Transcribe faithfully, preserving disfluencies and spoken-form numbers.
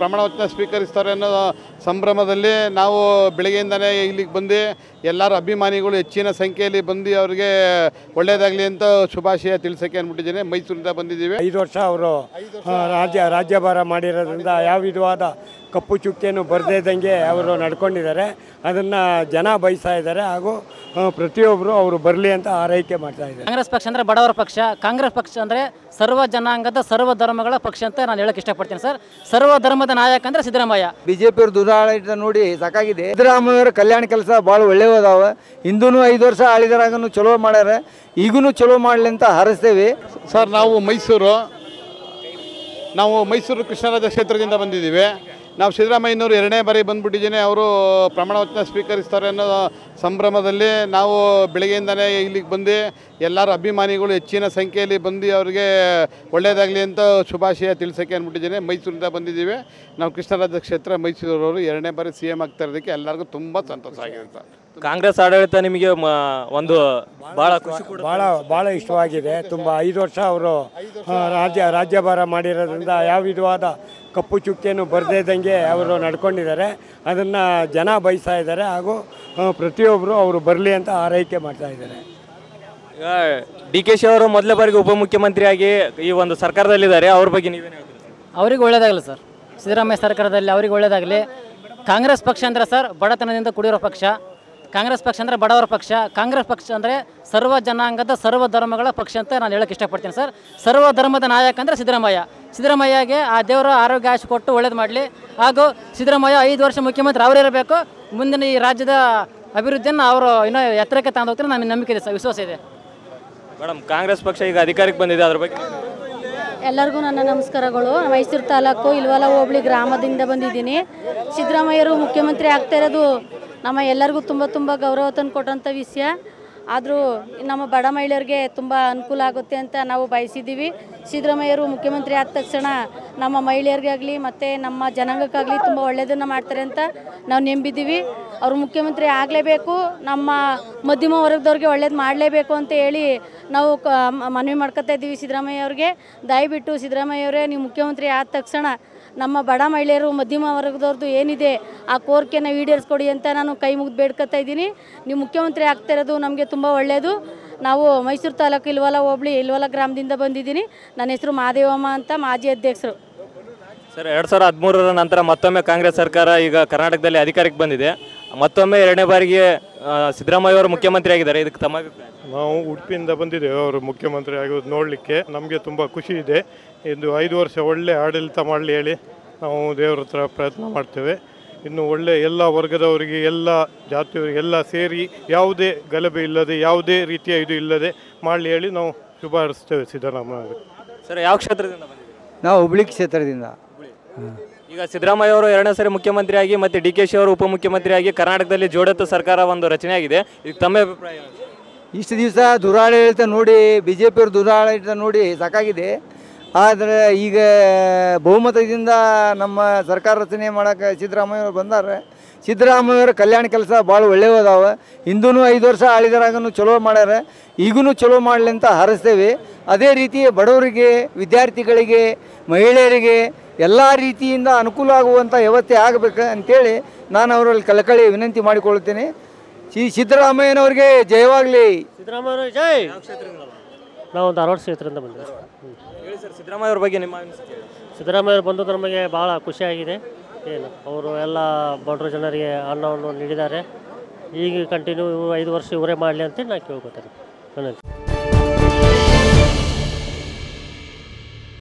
ಪ್ರಮಾಣ ವಚನ ಸ್ವೀಕರಿಸುತ್ತಾರೆ ಅನ್ನೋ ಸಂಭ್ರಮದಲ್ಲಿ ನಾವು ಬೆಳಗ್ಗೆಯಿಂದನೇ ಇಲ್ಲಿಗೆ ಬಂದು ಎಲ್ಲರೂ ಅಭಿಮಾನಿಗಳು ಹೆಚ್ಚಿನ ಸಂಖ್ಯೆಯಲ್ಲಿ ಬಂದು ಅವರಿಗೆ ಒಳ್ಳೆಯದಾಗಲಿ ಅಂತ ಶುಭಾಶಯ ತಿಳಿಸಕ್ಕೆ ಅಂದ್ಬಿಟ್ಟಿದ್ದೇನೆ. ಮೈಸೂರಿಂದ ಬಂದಿದ್ದೀವಿ. ಐದು ವರ್ಷ ಅವರು ರಾಜ್ಯ ರಾಜ್ಯಭಾರ ಮಾಡಿರೋದ್ರಿಂದ ಯಾವ ವಿಧವಾದ ಕಪ್ಪು ಚುಕ್ಕೆಯನ್ನು ಬರದೇ ಇದ್ದಂಗೆ ಅವರು ನಡ್ಕೊಂಡಿದ್ದಾರೆ. ಅದನ್ನು ಜನ ಬಯಸ್ತಾ ಇದ್ದಾರೆ ಹಾಗೂ ಪ್ರತಿಯೊಬ್ಬರು ಅವರು ಬರಲಿ ಅಂತ ಆರೈಕೆ ಮಾಡ್ತಾ ಇದ್ದಾರೆ. ಕಾಂಗ್ರೆಸ್ ಪಕ್ಷ ಅಂದರೆ ಬಡವರ ಪಕ್ಷ, ಕಾಂಗ್ರೆಸ್ ಪಕ್ಷ ಅಂದರೆ ಸರ್ವ ಜನಾಂಗದ ಸರ್ವ ಧರ್ಮಗಳ ಪಕ್ಷ ಅಂತ ನಾನು ಹೇಳಕ್ಕೆ ಇಷ್ಟಪಡ್ತೀನಿ ಸರ್. ಸರ್ವ ಧರ್ಮದ ನಾಯಕ ಅಂದರೆ ಸಿದ್ದರಾಮಯ್ಯ. ಬಿಜೆಪಿಯವ್ರ ದುರಾಡಳಿತ ನೋಡಿ ಸಾಕಾಗಿದೆ. ಸಿದ್ದರಾಮಯ್ಯವ್ರ ಕಲ್ಯಾಣ ಕೆಲಸ ಭಾಳ ಒಳ್ಳೆಯದಾವೆ. ಹಿಂದೂ ಐದು ವರ್ಷ ಆಳಿದ್ರಾಗೂ ಚಲೋ ಮಾಡ್ಯಾರ, ಈಗೂ ಚಲೋ ಮಾಡಲಿ ಅಂತ ಹಾರೈಸ್ತೇವೆ ಸರ್. ನಾವು ಮೈಸೂರು ನಾವು ಮೈಸೂರು ಕೃಷ್ಣರಾಜ ಕ್ಷೇತ್ರದಿಂದ ಬಂದಿದ್ದೀವಿ. ನಾವು ಸಿದ್ದರಾಮಯ್ಯನವರು ಎರಡನೇ ಬಾರಿ ಬಂದುಬಿಟ್ಟಿದ್ದೀನಿ. ಅವರು ಪ್ರಮಾಣವಚನ ಸ್ವೀಕರಿಸ್ತಾರೆ ಅನ್ನೋ ಸಂಭ್ರಮದಲ್ಲಿ ನಾವು ಬೆಳಗ್ಗೆಯಿಂದನೇ ಇಲ್ಲಿಗೆ ಬಂದು ಎಲ್ಲರೂ ಅಭಿಮಾನಿಗಳು ಹೆಚ್ಚಿನ ಸಂಖ್ಯೆಯಲ್ಲಿ ಬಂದು ಅವರಿಗೆ ಒಳ್ಳೆಯದಾಗಲಿ ಅಂತ ಶುಭಾಶಯ ತಿಳಿಸೋಕ್ಕೆ ಅಂದ್ಬಿಟ್ಟಿದ್ದೀನಿ. ಮೈಸೂರಿಂದ ಬಂದಿದ್ದೀವಿ. ನಾವು ಕೃಷ್ಣರಾಜ ಕ್ಷೇತ್ರ ಮೈಸೂರವರು ಎರಡನೇ ಬಾರಿ ಸಿ ಎಮ್ ಆಗ್ತಾ ಇರೋದಕ್ಕೆ ಎಲ್ಲರಿಗೂ ತುಂಬ ಸಂತೋಷ ಆಗಿರುತ್ತೆ. ಕಾಂಗ್ರೆಸ್ ಆಡಳಿತ ನಿಮಗೆ ಒಂದು ಭಾಳ ಖುಷಿ ಭಾಳ ಭಾಳ ಇಷ್ಟವಾಗಿದೆ. ತುಂಬ ಐದು ವರ್ಷ ಅವರು ರಾಜ್ಯ ರಾಜ್ಯಭಾರ ಮಾಡಿರೋದ್ರಿಂದ ಯಾವ ವಿಧವಾದ ಕಪ್ಪು ಚುಕ್ಕೆಯನ್ನು ಬರದೇ ಇದ್ದಂಗೆ ಅವರು ನಡ್ಕೊಂಡಿದ್ದಾರೆ. ಅದನ್ನು ಜನ ಬಯಸ್ತಾ ಇದ್ದಾರೆ ಹಾಗೂ ಪ್ರತಿಯೊಬ್ಬರು ಅವರು ಬರಲಿ ಅಂತ ಆರೈಕೆ ಮಾಡ್ತಾ ಇದ್ದಾರೆ. ಡಿ ಕೆ ಶಿ ಅವರು ಮೊದಲ ಬಾರಿಗೆ ಉಪಮುಖ್ಯಮಂತ್ರಿಯಾಗಿ ಈ ಒಂದು ಸರ್ಕಾರದಲ್ಲಿದ್ದಾರೆ. ಅವ್ರ ಬಗ್ಗೆ ನೀವೇನು ಹೇಳ್ತೀರಿ? ಅವ್ರಿಗೆ ಒಳ್ಳೇದಾಗಲಿ ಸರ್. ಸಿದ್ದರಾಮಯ್ಯ ಸರ್ಕಾರದಲ್ಲಿ ಅವ್ರಿಗೆ ಒಳ್ಳೇದಾಗಲಿ. ಕಾಂಗ್ರೆಸ್ ಪಕ್ಷ ಅಂದರೆ ಸರ್ ಬಡತನದಿಂದ ಕೂಡಿರೋ ಪಕ್ಷ. ಕಾಂಗ್ರೆಸ್ ಪಕ್ಷ ಅಂದರೆ ಬಡವರ ಪಕ್ಷ. ಕಾಂಗ್ರೆಸ್ ಪಕ್ಷ ಅಂದರೆ ಸರ್ವ ಜನಾಂಗದ ಸರ್ವ ಧರ್ಮಗಳ ಪಕ್ಷ ಅಂತ ನಾನು ಹೇಳಕ್ಕೆ ಇಷ್ಟಪಡ್ತೀನಿ ಸರ್. ಸರ್ವ ಧರ್ಮದ ನಾಯಕ ಅಂದರೆ ಸಿದ್ದರಾಮಯ್ಯ. ಸಿದ್ದರಾಮಯ್ಯಗೆ ಆ ದೇವರು ಆರೋಗ್ಯ ಆಶೆ ಕೊಟ್ಟು ಒಳ್ಳೇದು ಮಾಡಲಿ. ಹಾಗೂ ಸಿದ್ದರಾಮಯ್ಯ ಐದು ವರ್ಷ ಮುಖ್ಯಮಂತ್ರಿ ಅವರೇ ಇರಬೇಕು. ಮುಂದಿನ ಈ ರಾಜ್ಯದ ಅಭಿವೃದ್ಧಿಯನ್ನು ಅವರು ಇನ್ನೂ ಎತ್ತರಕ್ಕೆ ತಂದು ಹೋಗ್ತಾರೆ. ನಮಗೆ ನಂಬಿಕೆ ಇದೆ ಸರ್, ವಿಶ್ವಾಸ ಇದೆ. ಮೇಡಮ್, ಕಾಂಗ್ರೆಸ್ ಪಕ್ಷ ಈಗ ಅಧಿಕಾರಕ್ಕೆ ಬಂದಿದೆ, ಅದ್ರ ಬಗ್ಗೆ? ಎಲ್ಲರಿಗೂ ನನ್ನ ನಮಸ್ಕಾರಗಳು. ಮೈಸೂರು ತಾಲೂಕು ಇಲ್ವಲ ಹೋಬಳಿ ಗ್ರಾಮದಿಂದ ಬಂದಿದ್ದೀನಿ. ಸಿದ್ದರಾಮಯ್ಯರು ಮುಖ್ಯಮಂತ್ರಿ ಆಗ್ತಾ ಇರೋದು ನಮ್ಮ ಎಲ್ಲರಿಗೂ ತುಂಬ ತುಂಬ ಗೌರವ ತಂದು ಕೊಟ್ಟಂಥ ವಿಷಯ. ಆದರೂ ನಮ್ಮ ಬಡ ಮಹಿಳೆಯರಿಗೆ ತುಂಬ ಅನುಕೂಲ ಆಗುತ್ತೆ ಅಂತ ನಾವು ಬಯಸಿದ್ದೀವಿ. ಸಿದ್ದರಾಮಯ್ಯರು ಮುಖ್ಯಮಂತ್ರಿ ಆದ ತಕ್ಷಣ ನಮ್ಮ ಮಹಿಳೆಯರಿಗಾಗಲಿ ಮತ್ತು ನಮ್ಮ ಜನಾಂಗಕ್ಕಾಗಲಿ ತುಂಬ ಒಳ್ಳೆಯದನ್ನು ಮಾಡ್ತಾರೆ ಅಂತ ನಾವು ನಂಬಿದ್ದೀವಿ. ಅವರು ಮುಖ್ಯಮಂತ್ರಿ ಆಗಲೇಬೇಕು, ನಮ್ಮ ಮಧ್ಯಮ ವರ್ಗದವ್ರಿಗೆ ಒಳ್ಳೇದು ಮಾಡಲೇಬೇಕು ಅಂತ ಹೇಳಿ ನಾವು ಮನವಿ ಮಾಡ್ಕೊತಾ ಇದ್ದೀವಿ ಸಿದ್ದರಾಮಯ್ಯ ಅವ್ರಿಗೆ. ದಯವಿಟ್ಟು ಸಿದ್ದರಾಮಯ್ಯ ಅವರೇ, ನೀವು ಮುಖ್ಯಮಂತ್ರಿ ಆದ ತಕ್ಷಣ ನಮ್ಮ ಬಡ ಮಹಿಳೆಯರು ಮಧ್ಯಮ ವರ್ಗದವ್ರದ್ದು ಏನಿದೆ ಆ ಕೋರಿಕೆಯನ್ನು ಈಡೇರಿಸ್ಕೊಡಿ ಅಂತ ನಾನು ಕೈ ಮುಗಿದು ಬೇಡ್ಕೊತಾ ಇದ್ದೀನಿ. ನೀವು ಮುಖ್ಯಮಂತ್ರಿ ಆಗ್ತಾ ಇರೋದು ನಮಗೆ ತುಂಬ ಒಳ್ಳೆಯದು. ನಾವು ಮೈಸೂರು ತಾಲೂಕು ಇಲ್ವಲ ಹೋಬಳಿ ಇಲ್ವಲ ಗ್ರಾಮದಿಂದ ಬಂದಿದ್ದೀನಿ. ನನ್ನ ಹೆಸರು ಮಾದೇವಮ್ಮ ಅಂತ, ಮಾಜಿ ಅಧ್ಯಕ್ಷರು ಸರ್. ಎರಡು ಸಾವಿರದ ಹದಿಮೂರರ ನಂತರ ಮತ್ತೊಮ್ಮೆ ಕಾಂಗ್ರೆಸ್ ಸರ್ಕಾರ ಈಗ ಕರ್ನಾಟಕದಲ್ಲಿ ಅಧಿಕಾರಕ್ಕೆ ಬಂದಿದೆ. ಮತ್ತೊಮ್ಮೆ ಎರಡನೇ ಬಾರಿಗೆ ಸಿದ್ದರಾಮಯ್ಯ ಅವರು ಮುಖ್ಯಮಂತ್ರಿ ಆಗಿದ್ದಾರೆ. ಇದಕ್ಕೆ ತಮ್ಮ? ನಾವು ಉಡುಪಿಯಿಂದ ಬಂದಿದ್ದೇವೆ. ಅವರು ಮುಖ್ಯಮಂತ್ರಿ ಆಗೋದು ನೋಡಲಿಕ್ಕೆ ನಮಗೆ ತುಂಬ ಖುಷಿ ಇದೆ. ಇದು ಐದು ವರ್ಷ ಒಳ್ಳೆ ಆಡಳಿತ ಮಾಡಲಿ ಹೇಳಿ ನಾವು ದೇವರ ಹತ್ರ ಪ್ರಯತ್ನ ಮಾಡ್ತೇವೆ. ಇನ್ನು ಒಳ್ಳೆ ಎಲ್ಲ ವರ್ಗದವರಿಗೆ, ಎಲ್ಲ ಜಾತಿಯವರಿಗೆಲ್ಲ ಸೇರಿ ಯಾವುದೇ ಗಲಭೆ ಇಲ್ಲದೆ, ಯಾವುದೇ ರೀತಿಯ ಇದು ಇಲ್ಲದೆ ಮಾಡಲಿ ಹೇಳಿ ನಾವು ಶುಭ ಹಾರೈಸ್ತೇವೆ ಸಿದ್ದರಾಮಯ್ಯ. ಸರ್, ಯಾವ ಕ್ಷೇತ್ರದಿಂದ ಬಂದಿದ್ದೀವಿ? ನಾವು ಹುಬ್ಳಿ ಕ್ಷೇತ್ರದಿಂದ. ಈಗ ಸಿದ್ದರಾಮಯ್ಯ ಅವರು ಎರಡನೇ ಸಾರಿ ಮುಖ್ಯಮಂತ್ರಿಯಾಗಿ ಮತ್ತು ಡಿ ಕೆ ಶಿ ಅವರು ಉಪಮುಖ್ಯಮಂತ್ರಿಯಾಗಿ ಕರ್ನಾಟಕದಲ್ಲಿ ಜೋಡತ್ತ ಸರ್ಕಾರ ಒಂದು ರಚನೆಯಾಗಿದೆ. ಈಗ ತಮ್ಮ ಅಭಿಪ್ರಾಯ? ಇಷ್ಟು ದಿವಸ ದುರಾಡಳಿತ ನೋಡಿ, ಬಿ ಜೆ ಪಿಯವ್ರ ದುರಾಡಳಿತ ನೋಡಿ ಸಾಕಾಗಿದೆ. ಆದರೆ ಈಗ ಬಹುಮತದಿಂದ ನಮ್ಮ ಸರ್ಕಾರ ರಚನೆ ಮಾಡೋಕ್ಕೆ ಸಿದ್ದರಾಮಯ್ಯವ್ರು ಬಂದಾರೆ. ಸಿದ್ದರಾಮಯ್ಯವ್ರ ಕಲ್ಯಾಣ ಕೆಲಸ ಭಾಳ ಒಳ್ಳೆಯದಾವೆ. ಹಿಂದೂ ಐದು ವರ್ಷ ಆಳಿದ್ರಾಗೂ ಚಲೋ ಮಾಡ್ಯಾರ, ಈಗೂ ಚಲೋ ಮಾಡಲಿ ಅಂತ ಹಾರೈಸ್ತೇವೆ. ಅದೇ ರೀತಿ ಬಡವರಿಗೆ, ವಿದ್ಯಾರ್ಥಿಗಳಿಗೆ, ಮಹಿಳೆಯರಿಗೆ ಎಲ್ಲ ರೀತಿಯಿಂದ ಅನುಕೂಲ ಆಗುವಂಥ ವ್ಯವಸ್ಥೆ ಆಗಬೇಕು ಅಂತೇಳಿ ನಾನು ಅವರಲ್ಲಿ ಕಳಕಳಿ ವಿನಂತಿ ಮಾಡಿಕೊಳ್ಳುತ್ತೇನೆ. ಶ್ರೀ ಸಿದ್ದರಾಮಯ್ಯನವ್ರಿಗೆ ಜಯವಾಗಲಿ. ಸಿದ್ದರಾಮಯ್ಯ ಜೈ. ನಾವು ಧಾರವಾಡ ಕ್ಷೇತ್ರದಿಂದ ಬಂದಿದ್ದೇವೆ. ಹೇಳಿ ಸರ್, ಸಿದ್ದರಾಮಯ್ಯ ಅವ್ರ ಬಗ್ಗೆ ನಿಮ್ಮ ಅನಿಸಿಕೆ? ಸಿದ್ದರಾಮಯ್ಯವ್ರು ಬಂದದ್ದು ನಮಗೆ ಭಾಳ ಖುಷಿಯಾಗಿದೆ. ಏನು ಅವರು ಎಲ್ಲ ಬಡವರ ಜನರಿಗೆ ಅನ್ನವನ್ನು ನೀಡಿದ್ದಾರೆ. ಈಗ ಕಂಟಿನ್ಯೂ ಐದು ವರ್ಷ ಇವರೇ ಮಾಡಲಿ ಅಂತೇಳಿ ನಾನು ಕೇಳ್ಕೊತೇನೆ.